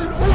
الأولى.